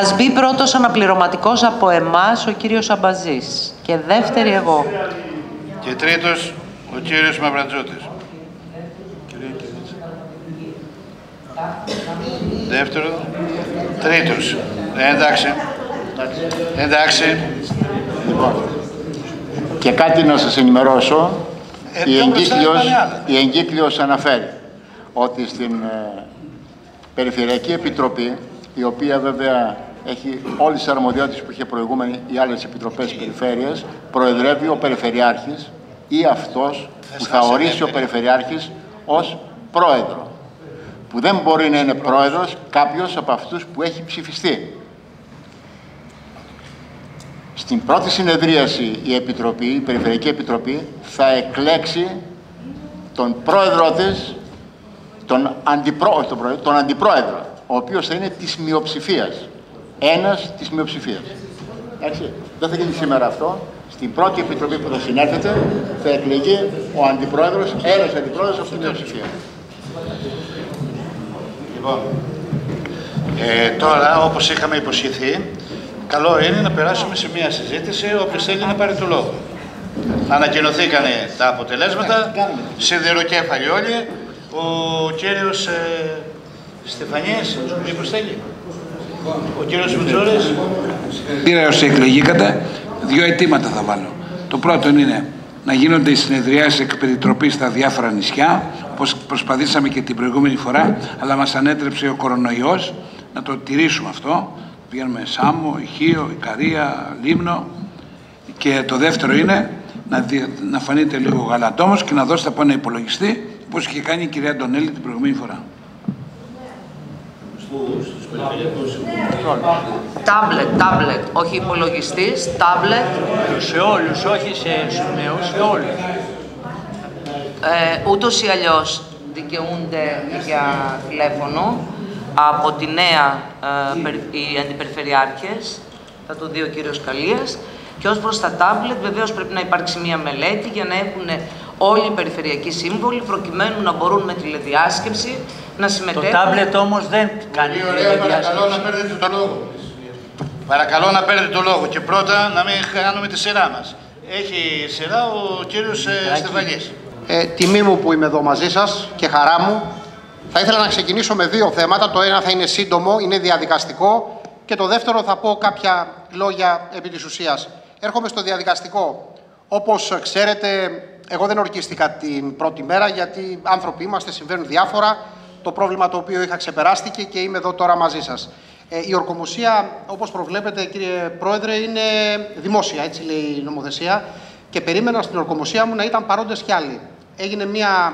Ας μπει πρώτος αναπληρωματικός από εμάς ο κύριος Αμπαζής. Και δεύτερη εγώ. Και τρίτος... Ο κύριος Μαυρατζώτης. Δεύτερο. Τρίτος. Ε, εντάξει. Εντάξει. Λοιπόν. Και κάτι να σας ενημερώσω. Ε, η, εγκύκλειος, η εγκύκλειος αναφέρει ότι στην ε, Περιφερειακή Επιτροπή, η οποία βέβαια έχει όλες τις αρμοδιότητες που είχε προηγούμενη οι άλλες επιτροπές περιφέρειας, προεδρεύει ο Περιφερειάρχης ή αυτός που θα ορίσει ο Περιφερειάρχης ως πρόεδρο. Που δεν μπορεί να είναι πρόεδρος κάποιος από αυτούς που έχει ψηφιστεί. Στην πρώτη συνεδρίαση η Επιτροπή, η Περιφερειακή Επιτροπή, θα εκλέξει τον πρόεδρο της, τον, αντιπρό, τον, πρόεδρο, τον αντιπρόεδρο, ο οποίος θα είναι της μειοψηφίας. Ένας της μειοψηφίας. Έτσι. Δεν θα γίνει σήμερα αυτό. Στην πρώτη επιτροπή που θα συνέρχεται θα εκλεγεί ο αντιπρόεδρος, ένας αντιπρόεδρος από την μειοψηφία. Λοιπόν, ε, τώρα όπως είχαμε υποσχεθεί, καλό είναι να περάσουμε σε μια συζήτηση, όποιος θέλει να πάρει το λόγο. Ανακοινωθήκανε τα αποτελέσματα, σιδηροκέφαλοι όλοι. Ο κύριος ε, Στεφανίας, μήπως θέλει. Ο κύριος Μουτζούρης. Πήρα όσοι εκλεγήκατε. Δύο αιτήματα θα βάλω. Το πρώτο είναι να γίνονται οι συνεδριάσεις εκ περιτροπής στα διάφορα νησιά, όπως προσπαθήσαμε και την προηγούμενη φορά, αλλά μας ανέτρεψε ο κορονοϊός, να το τηρήσουμε αυτό. Πηγαίνουμε Σάμο, Ιχείο, Ικαρία, Λήμνο. Και το δεύτερο είναι να, δι... να φανείτε λίγο γαλαντόμος και να δώσετε από ένα υπολογιστή, όπως είχε κάνει η κυρία Αντωνέλη την προηγούμενη φορά. Τάμπλετ, τάμπλετ, όχι υπολογιστής, τάμπλετ. Σε όλους, όχι σε νέους, σε όλους. Ε, ούτως ή αλλιώς δικαιούνται για τηλέφωνο από τη νέα ε, οι αντιπεριφερειάρχες, θα το δει ο κύριος Καλίας. Και ως προς τα τάμπλετ βεβαίως πρέπει να υπάρξει μία μελέτη για να έχουν όλοι οι περιφερειακοί σύμβολοι, προκειμένου να μπορούν με τηλεδιάσκεψη να συμμετέχουν. Το τάμπλετ όμως δεν κάνει τηλεδιάσκεψη. Παρακαλώ να παίρνετε το λόγο. Παρακαλώ να παίρνετε το λόγο και πρώτα να μην χάνουμε τη σειρά μας. Έχει σειρά ο κύριος Στεφανής. Ε, τιμή μου που είμαι εδώ μαζί σας και χαρά μου. Θα ήθελα να ξεκινήσω με δύο θέματα. Το ένα θα είναι σύντομο, είναι διαδικαστικό, και το δεύτερο θα πω κάποια λόγια επί της ουσίας. Έρχομαι στο διαδικαστικό. Όπως ξέρετε, εγώ δεν ορκίστηκα την πρώτη μέρα, γιατί άνθρωποι είμαστε, συμβαίνουν διάφορα. Το πρόβλημα το οποίο είχα ξεπεράστηκε και είμαι εδώ τώρα μαζί σας. Ε, η ορκομοσία, όπως προβλέπετε, κύριε Πρόεδρε, είναι δημόσια, έτσι λέει η νομοθεσία. Και περίμενα στην ορκομοσία μου να ήταν παρόντες κι άλλοι. Έγινε μια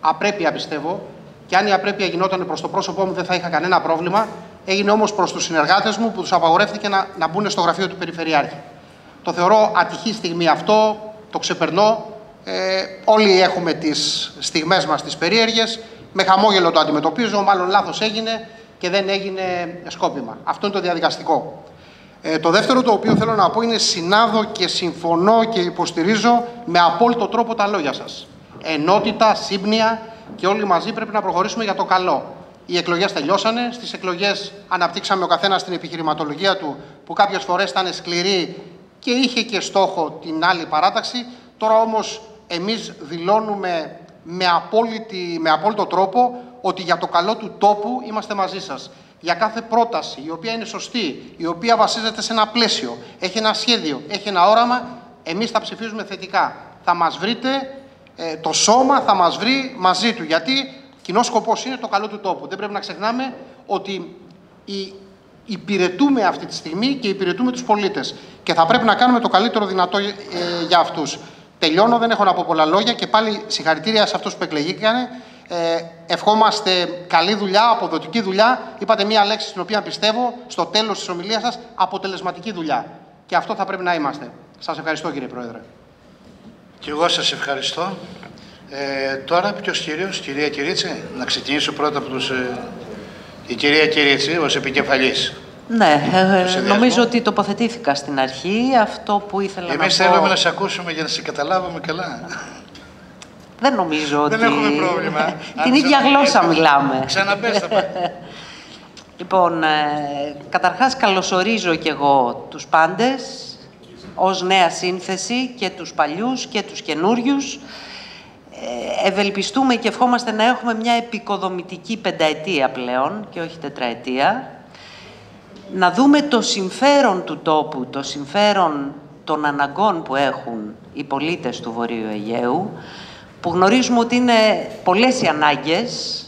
απρέπεια, πιστεύω, και αν η απρέπεια γινόταν προς το πρόσωπό μου δεν θα είχα κανένα πρόβλημα. Έγινε όμως προς τους συνεργάτες μου που τους απαγορεύτηκε να, να μπουν στο γραφείο του Περιφερειάρχη. Το θεωρώ ατυχή στιγμή αυτό, το ξεπερνώ. Ε, όλοι έχουμε τις στιγμές μας τις περίεργες. Με χαμόγελο το αντιμετωπίζω, μάλλον λάθος έγινε και δεν έγινε σκόπιμα. Αυτό είναι το διαδικαστικό. Ε, το δεύτερο το οποίο θέλω να πω είναι συνάδω και συμφωνώ και υποστηρίζω με απόλυτο τρόπο τα λόγια σας. Ενότητα, σύμπνοια και όλοι μαζί πρέπει να προχωρήσουμε για το καλό. Οι εκλογές τελειώσανε. Στις εκλογές αναπτύξαμε ο καθένας την επιχειρηματολογία του, που κάποιες φορές ήταν σκληρή και είχε και στόχο την άλλη παράταξη. Τώρα όμως εμείς δηλώνουμε με, απόλυτη, με απόλυτο τρόπο ότι για το καλό του τόπου είμαστε μαζί σας. Για κάθε πρόταση η οποία είναι σωστή, η οποία βασίζεται σε ένα πλαίσιο, έχει ένα σχέδιο, έχει ένα όραμα, εμείς θα ψηφίζουμε θετικά. Θα μας βρείτε, ε, το σώμα θα μας βρει μαζί του, γιατί κοινός σκοπός είναι το καλό του τόπου. Δεν πρέπει να ξεχνάμε ότι υπηρετούμε αυτή τη στιγμή και υπηρετούμε τους πολίτες. Και θα πρέπει να κάνουμε το καλύτερο δυνατό ε, για αυτούς. Τελειώνω, δεν έχω να πω πολλά λόγια και πάλι συγχαρητήρια σε αυτούς που εκλεγήκανε. Ε, ευχόμαστε καλή δουλειά, αποδοτική δουλειά. Είπατε μία λέξη στην οποία πιστεύω στο τέλος της ομιλίας σας, αποτελεσματική δουλειά. Και αυτό θα πρέπει να είμαστε. Σας ευχαριστώ, κύριε Πρόεδρε. Και εγώ σας ευχαριστώ. Ε, τώρα ποιος κύριος, κυρία Κυρίτση, να ξεκινήσω πρώτα από τους... Ε, η κυρία Κυρίτση ως επικεφαλής. Ναι, ε, νομίζω ότι τοποθετήθηκα στην αρχή, αυτό που ήθελα Εμείς να πω... Εμείς θέλουμε να σε ακούσουμε για να σε καταλάβουμε καλά. Δεν νομίζω ότι... Δεν έχουμε πρόβλημα. Την ίδια γλώσσα μιλάμε. Ξαναπες τα πάντα. Λοιπόν, ε, καταρχάς καλωσορίζω κι εγώ τους πάντες, ως νέα σύνθεση, και τους παλιούς και τους καινούριους. Ευελπιστούμε και ευχόμαστε να έχουμε μια επικοδομητική πενταετία πλέον και όχι τετραετία. Να δούμε το συμφέρον του τόπου, το συμφέρον των αναγκών που έχουν οι πολίτες του Βορείου Αιγαίου, που γνωρίζουμε ότι είναι πολλές οι ανάγκες.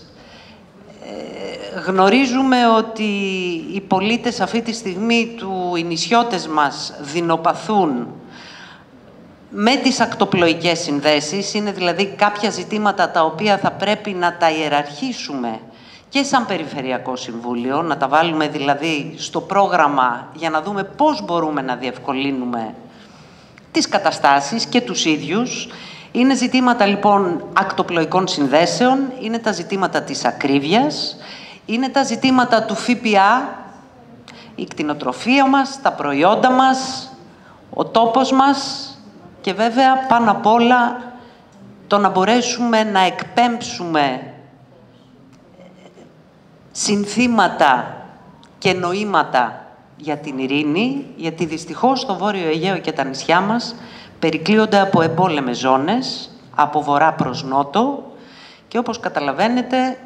Γνωρίζουμε ότι οι πολίτες αυτή τη στιγμή του οι νησιώτες μας δεινοπαθούν με τις ακτοπλοϊκές συνδέσεις. Είναι δηλαδή κάποια ζητήματα τα οποία θα πρέπει να τα ιεραρχήσουμε και σαν Περιφερειακό Συμβούλιο, να τα βάλουμε δηλαδή στο πρόγραμμα για να δούμε πώς μπορούμε να διευκολύνουμε τις καταστάσεις και τους ίδιους. Είναι ζητήματα λοιπόν ακτοπλοϊκών συνδέσεων, είναι τα ζητήματα της ακρίβειας, είναι τα ζητήματα του ΦΠΑ, η κτηνοτροφία μας, τα προϊόντα μας, ο τόπος μας. Και βέβαια, πάνω απ' όλα, το να μπορέσουμε να εκπέμψουμε συνθήματα και νοήματα για την ειρήνη, γιατί δυστυχώς το Βόρειο Αιγαίο και τα νησιά μας περικλείονται από εμπόλεμες ζώνες, από βορρά προς νότο, και όπως καταλαβαίνετε,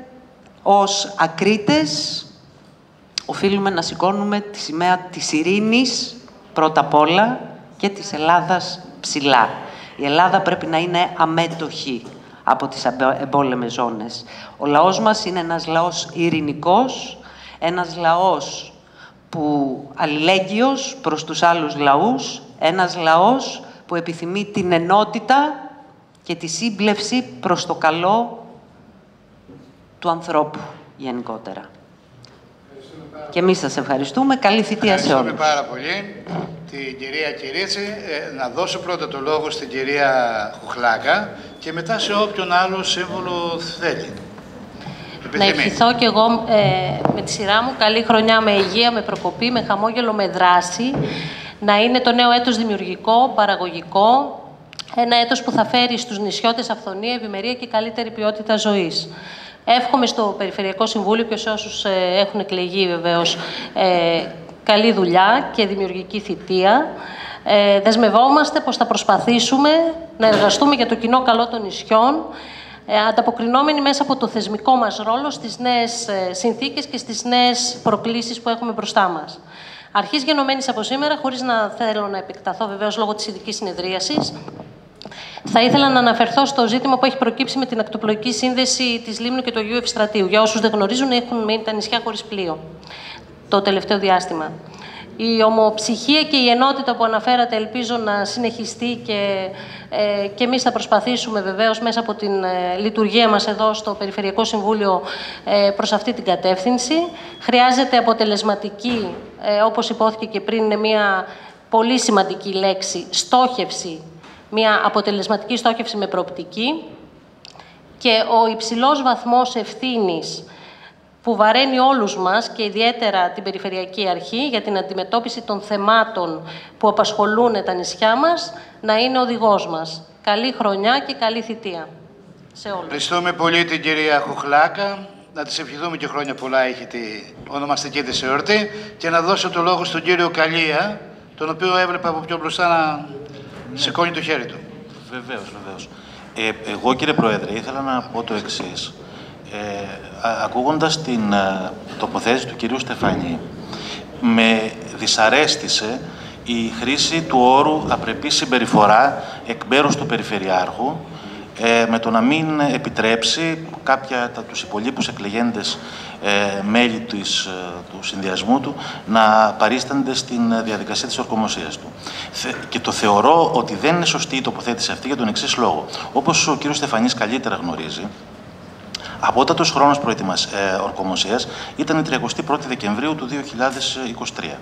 ως ακρίτες οφείλουμε να σηκώνουμε τη σημαία της ειρήνης πρώτα απ' όλα και της Ελλάδας ψηλά. Η Ελλάδα πρέπει να είναι αμέτωχη από τις εμπόλεμες ζώνες. Ο λαός μας είναι ένας λαός ειρηνικός, ένας λαός που αλληλέγγυος προς τους άλλους λαούς, ένας λαός που επιθυμεί την ενότητα και τη σύμπλευση προς το καλό του ανθρώπου γενικότερα. Και εμείς σας ευχαριστούμε. Καλή θητεία σε όλους. Ευχαριστούμε πάρα πολύ την κυρία Κυρίτσι. Ε, να δώσω πρώτα το λόγο στην κυρία Χουχλάκα και μετά σε όποιον άλλο σύμβολο θέλει. Να ευχηθώ κι εγώ ε, με τη σειρά μου. Καλή χρονιά με υγεία, με προκοπή, με χαμόγελο, με δράση. Να είναι το νέο έτος δημιουργικό, παραγωγικό. Ένα έτος που θα φέρει στους νησιώτες αυθονία, ευημερία και καλύτερη ποιότητα ζωής. Εύχομαι στο Περιφερειακό Συμβούλιο και σε όσους έχουν εκλεγεί βεβαίως ε, καλή δουλειά και δημιουργική θητεία. Ε, δεσμευόμαστε πως θα προσπαθήσουμε να εργαστούμε για το κοινό καλό των νησιών, ε, ανταποκρινόμενοι μέσα από το θεσμικό μας ρόλο στις νέες συνθήκες και στις νέες προκλήσεις που έχουμε μπροστά μας. Αρχής γενομένης από σήμερα, χωρίς να θέλω να επεκταθώ βεβαίως λόγω της ειδικής συνεδρίασης, θα ήθελα να αναφερθώ στο ζήτημα που έχει προκύψει με την ακτοπλοϊκή σύνδεση της Λίμνου και του Αγίου Ευστρατείου. Για όσους δεν γνωρίζουν, έχουν μείνει τα νησιά χωρίς πλοίο το τελευταίο διάστημα. Η ομοψυχία και η ενότητα που αναφέρατε ελπίζω να συνεχιστεί και, ε, και εμείς θα προσπαθήσουμε βεβαίως μέσα από την ε, λειτουργία μας εδώ στο Περιφερειακό Συμβούλιο ε, προς αυτή την κατεύθυνση. Χρειάζεται αποτελεσματική, ε, όπως υπόθηκε και πριν, είναι μια πολύ σημαντική λέξη, στόχευση. Μια αποτελεσματική στόχευση με προοπτική και ο υψηλός βαθμός ευθύνης που βαραίνει όλους μας και ιδιαίτερα την Περιφερειακή Αρχή για την αντιμετώπιση των θεμάτων που απασχολούν τα νησιά μας να είναι οδηγός μας. Καλή χρονιά και καλή θητεία σε όλους. Ευχαριστούμε πολύ την κυρία Χουχλάκα. Να της ευχηθούμε και χρόνια πολλά, έχει τη ονομαστική της εορτή. Και να δώσω το λόγο στον κύριο Καλία, τον οποίο έβλεπα από πιο μπροστά να... Ναι. Σηκώνει το χέρι του. Βεβαίως, βεβαίως. Ε, εγώ, κύριε Πρόεδρε, ήθελα να πω το εξής. Ε, ακούγοντας την ε, τοποθέτηση του κυρίου Στεφανή, με δυσαρέστησε η χρήση του όρου «απρεπή συμπεριφορά» εκ μέρους του Περιφερειάρχου, ε, με το να μην επιτρέψει κάποια τα, τους υπολείπους εκλεγέντες ε, μέλη της, του συνδυασμού του να παρίστανται στην διαδικασία της ορκομοσίας του. Και το θεωρώ ότι δεν είναι σωστή η τοποθέτηση αυτή για τον εξής λόγο. Όπως ο κύριος Στεφανής καλύτερα γνωρίζει, απότατος χρόνος προετοιμασ... ε, ορκομοσίας ήταν η τριάντα πρώτη Δεκεμβρίου του δύο χιλιάδες είκοσι τρία.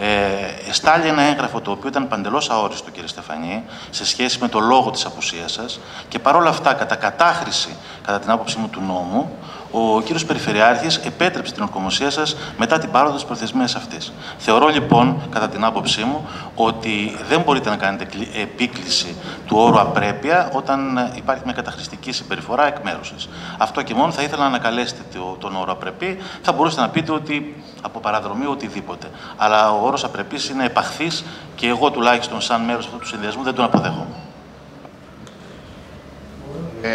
Ε, εστάλει ένα έγγραφο το οποίο ήταν παντελώς αόριστο, κύριε Στεφανή, σε σχέση με το λόγο της απουσίας σας και παρόλα αυτά, κατά κατάχρηση, κατά την άποψή μου, του νόμου, ο κύριος Περιφερειάρχης επέτρεψε την ορκομοσία σας μετά την πάροδο της προθεσμίας αυτής. Θεωρώ λοιπόν, κατά την άποψή μου, ότι δεν μπορείτε να κάνετε επίκληση του όρου απρέπεια όταν υπάρχει μια καταχρηστική συμπεριφορά εκ μέρους σας. Αυτό και μόνο θα ήθελα να ανακαλέσετε τον όρο απρεπή. Θα μπορούσατε να πείτε ότι από παραδρομή οτιδήποτε. Αλλά ο όρος απρεπής είναι επαχθής και εγώ τουλάχιστον, σαν μέρος αυτού του συνδυασμού, δεν τον αποδέχομαι. Ε,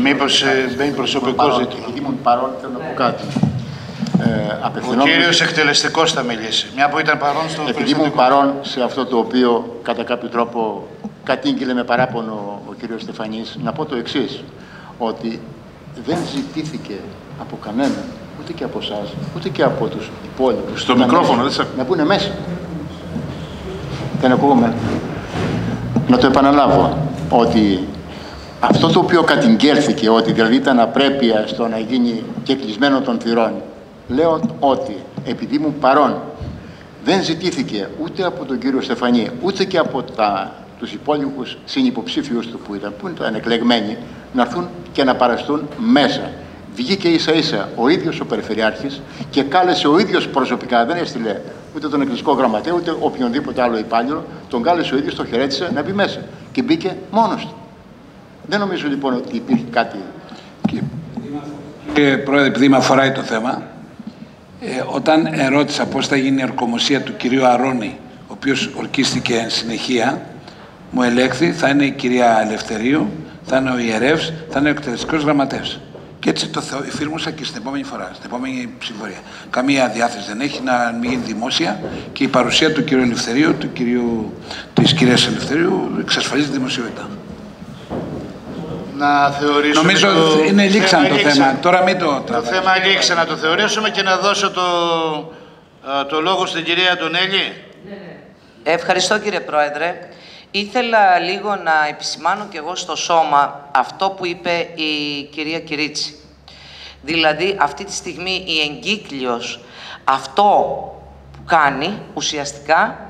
μήπως μπαίνει προσωπικό ζήτημα. Παρόν, θέλω να πω κάτι. Ο κύριος εκτελεστικός θα μιλήσει. Μια που ήταν παρόν στο επειδή ήμουν παρόν σε αυτό το οποίο κατά κάποιο τρόπο κατήγγειλε με παράπονο ο κύριος Στεφανής, να πω το εξής, ότι δεν ζητήθηκε από κανέναν, ούτε και από εσάς, ούτε και από τους υπόλοιπους. Στο μικρόφωνο, δεν σε... Να πούνε μέσα. Δεν ακούγομαι. Να το επαναλάβω, ότι... Αυτό το οποίο κατηγγέλθηκε, ότι δηλαδή ήταν απρέπεια στο να γίνει και κλεισμένο των θυρών, λέω ότι επειδή μου παρών δεν ζητήθηκε ούτε από τον κύριο Στεφανή, ούτε και από τα, τους υπόλοιπους συνυποψήφιους του που ήταν, που ήταν εκλεγμένοι, να έρθουν και να παραστούν μέσα. Βγήκε ίσα ίσα ο ίδιος ο Περιφερειάρχης και κάλεσε ο ίδιος προσωπικά, δεν έστειλε ούτε τον εκκλησικό γραμματέα, ούτε οποιονδήποτε άλλο υπάλληλο, τον κάλεσε ο ίδιος, τον χαιρέτησε να μπει μέσα και μπήκε μόνος του. Δεν νομίζω λοιπόν ότι υπήρχε κάτι. Κύριε Πρόεδρε, επειδή με αφοράει το θέμα, ε, όταν ερώτησα πώς θα γίνει η ορκομοσία του κυρίου Αρώνη, ο οποίος ορκίστηκε εν συνεχεία, μου ελέγχθη θα είναι η κυρία Ελευθερίου, θα είναι ο ιερεύς, θα είναι ο εκτελεστικός γραμματεύς. Και έτσι το εφήρμοσα και στην επόμενη φορά, στην επόμενη ψηφορία. Καμία διάθεση δεν έχει να μην γίνει δημόσια και η παρουσία του κυρίου Ελευθερίου, του κυρίου, της κυρίας Ελευθερίου εξασφαλίζει δημοσιότητα. να θεωρήσουμε. Νομίζω το... είναι λήξαν το θέμα. Λήξαν. Τώρα μην το τραβάει. Το θέμα λήξαν, να το θεωρήσουμε και να δώσω το, το λόγο στην κυρία Αντωνέλη. Ευχαριστώ κύριε Πρόεδρε. Ήθελα λίγο να επισημάνω και εγώ στο σώμα αυτό που είπε η κυρία Κυρίτσι. Δηλαδή αυτή τη στιγμή η εγκύκλειος αυτό που κάνει ουσιαστικά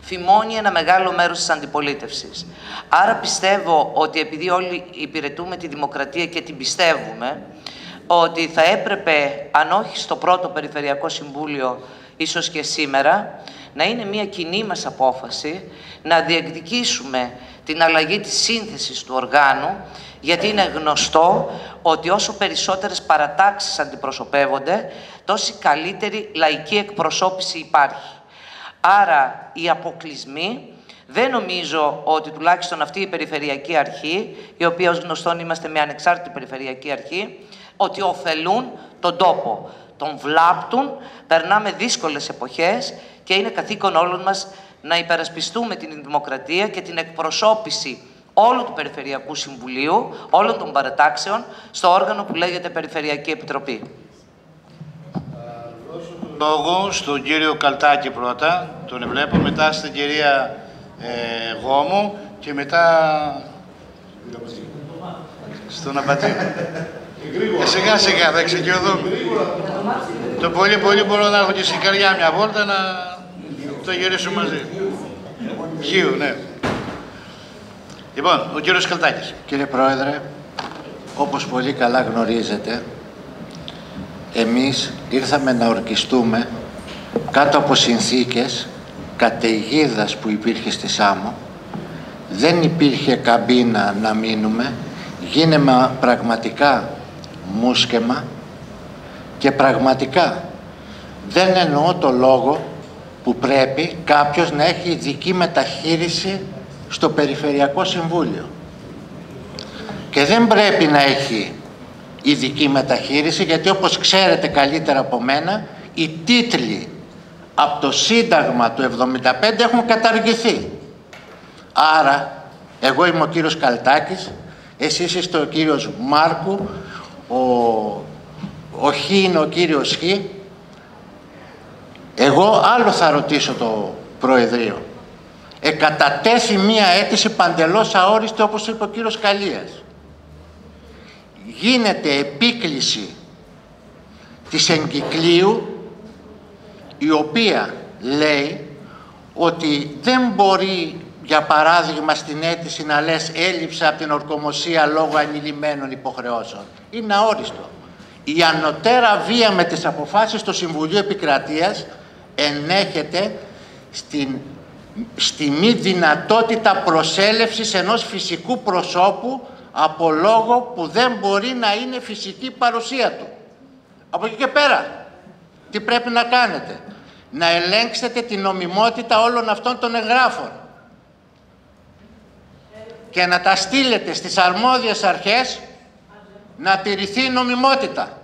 φημώνει ένα μεγάλο μέρος της αντιπολίτευσης. Άρα πιστεύω ότι επειδή όλοι υπηρετούμε τη δημοκρατία και την πιστεύουμε, ότι θα έπρεπε, αν όχι στο πρώτο Περιφερειακό Συμβούλιο, ίσως και σήμερα, να είναι μια κοινή μας απόφαση να διεκδικήσουμε την αλλαγή της σύνθεσης του οργάνου, γιατί είναι γνωστό ότι όσο περισσότερες παρατάξεις αντιπροσωπεύονται, τόση καλύτερη λαϊκή εκπροσώπηση υπάρχει. Άρα οι αποκλεισμοί, δεν νομίζω ότι τουλάχιστον αυτή η Περιφερειακή Αρχή, η οποία ως γνωστόν είμαστε με ανεξάρτητη Περιφερειακή Αρχή, ότι ωφελούν τον τόπο, τον βλάπτουν, περνάμε δύσκολες εποχές και είναι καθήκον όλων μας να υπερασπιστούμε την δημοκρατία και την εκπροσώπηση όλου του Περιφερειακού Συμβουλίου, όλων των παρατάξεων, στο όργανο που λέγεται Περιφερειακή Επιτροπή. Λόγο στον κύριο Καλτάκη πρώτα, τον βλέπω, μετά στην κυρία ε, Γόμου και μετά στον Αμπατζή. ε, σιγά σιγά θα ξεκινήσουμε. Το πολύ πολύ μπορώ να έχω και στην Ικαριά μια βόλτα να το γυρίσουμε μαζί. Γείου, ναι. Λοιπόν, ο κύριος Καλτάκης. Κύριε Πρόεδρε, όπως πολύ καλά γνωρίζετε, εμείς ήρθαμε να ορκιστούμε κάτω από συνθήκες καταιγίδας που υπήρχε στη Σάμο. Δεν υπήρχε καμπίνα να μείνουμε. Γίνεμα πραγματικά μούσκεμα και πραγματικά δεν εννοώ το λόγο που πρέπει κάποιος να έχει ειδική μεταχείριση στο Περιφερειακό Συμβούλιο. Και δεν πρέπει να έχει ειδική μεταχείριση, γιατί όπως ξέρετε καλύτερα από μένα, οι τίτλοι από το Σύνταγμα του εβδομήντα πέντε έχουν καταργηθεί. Άρα, εγώ είμαι ο κύριος Καλτάκης, εσείς είστε ο κύριος Μάρκου, ο, ο Χ είναι ο κύριος Χ. Εγώ άλλο θα ρωτήσω το Προεδρείο. Εκατατέθη μία αίτηση παντελώς αόριστη, όπως είπε ο κύριος Καλίας. Γίνεται επίκληση της εγκυκλίου, η οποία λέει ότι δεν μπορεί, για παράδειγμα, στην αίτηση να λες έλλειψα από την ορκομοσία λόγω ανηλυμένων υποχρεώσεων. Είναι αόριστο. Η ανωτέρα βία με τις αποφάσεις του Συμβουλίου Επικρατείας ενέχεται στην, στη μη δυνατότητα προσέλευσης ενός φυσικού προσώπου από λόγο που δεν μπορεί να είναι φυσική παρουσία του. Από εκεί και πέρα, τι πρέπει να κάνετε? Να ελέγξετε την νομιμότητα όλων αυτών των εγγράφων και να τα στείλετε στις αρμόδιες αρχές να τηρηθεί η νομιμότητα.